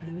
Blue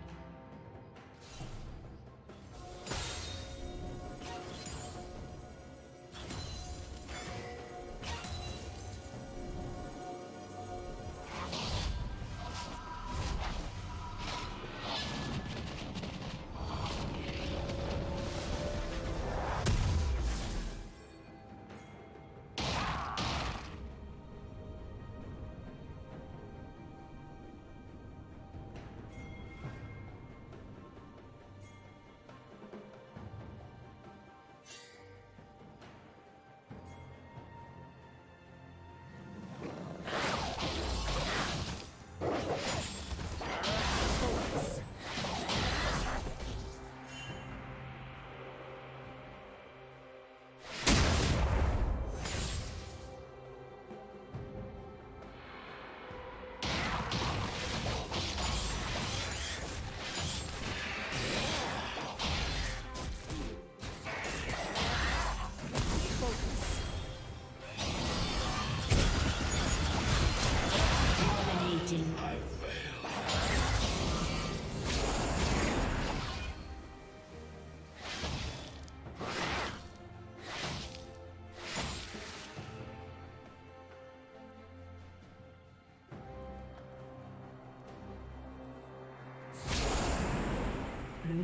Blue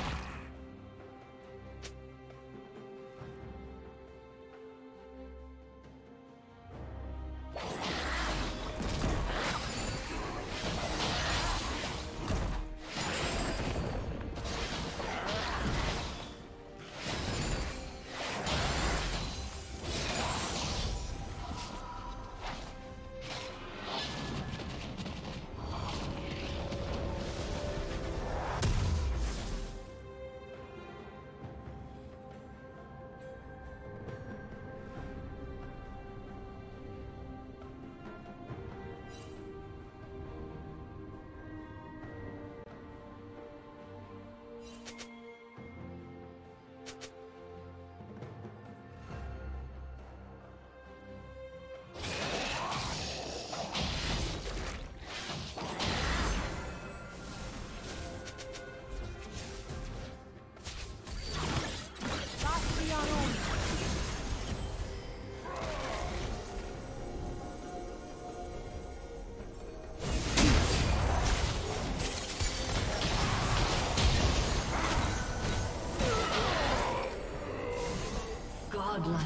godlike.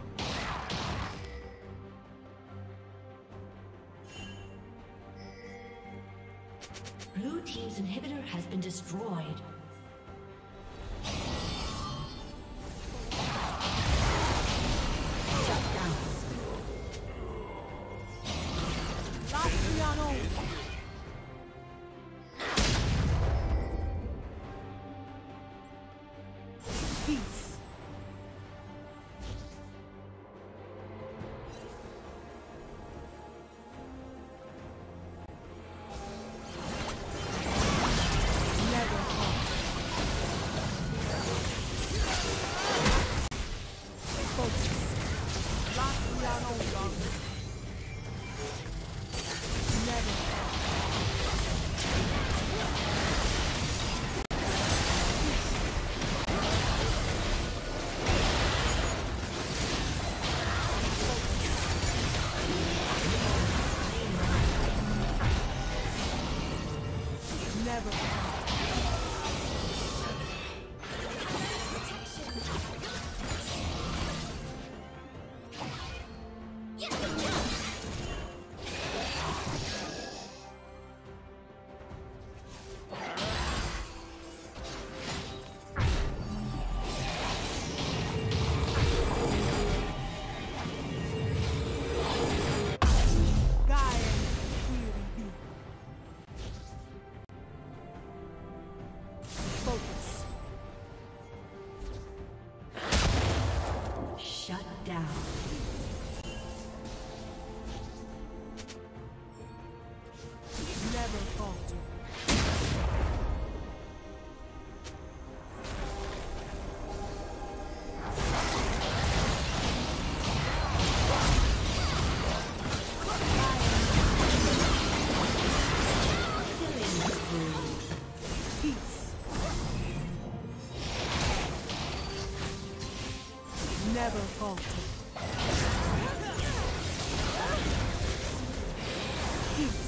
Blue team's inhibitor has been destroyed. never faltered. Peace.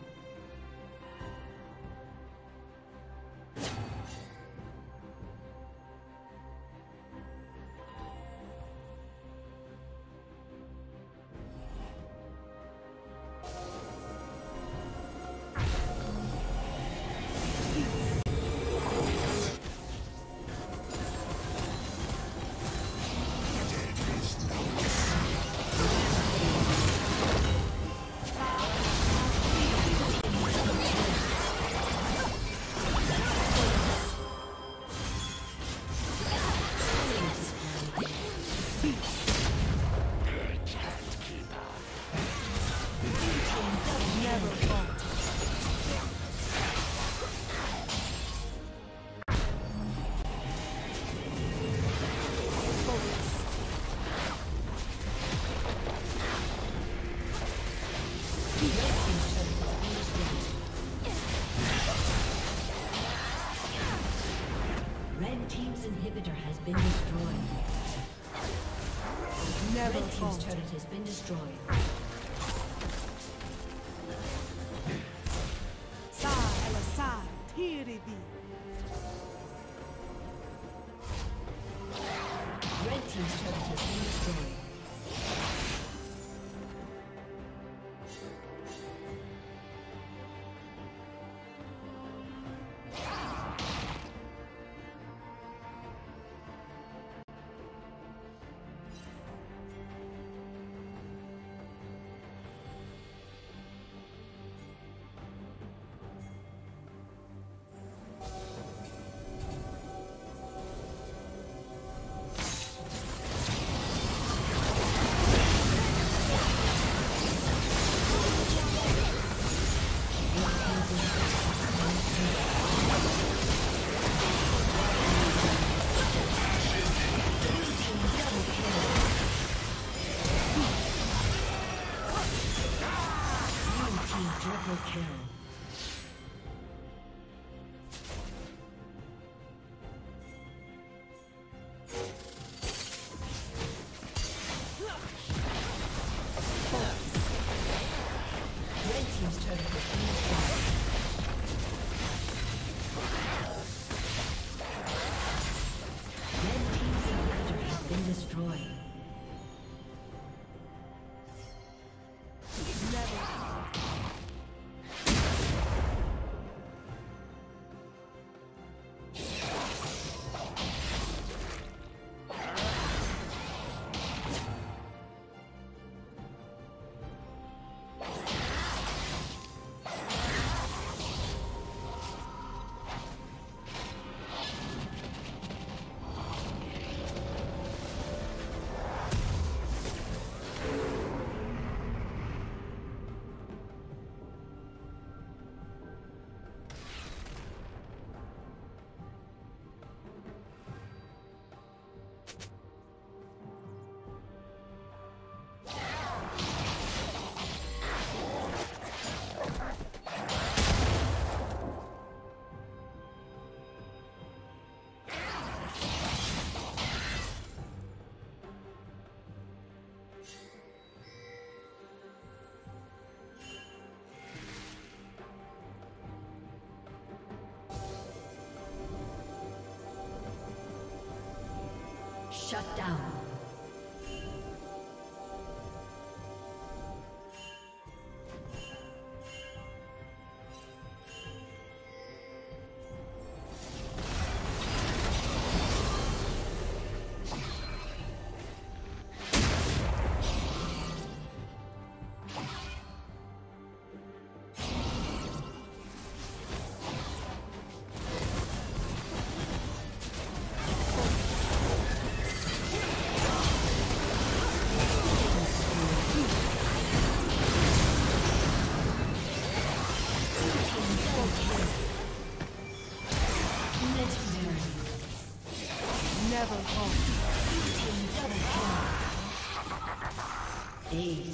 Shut down. Hey.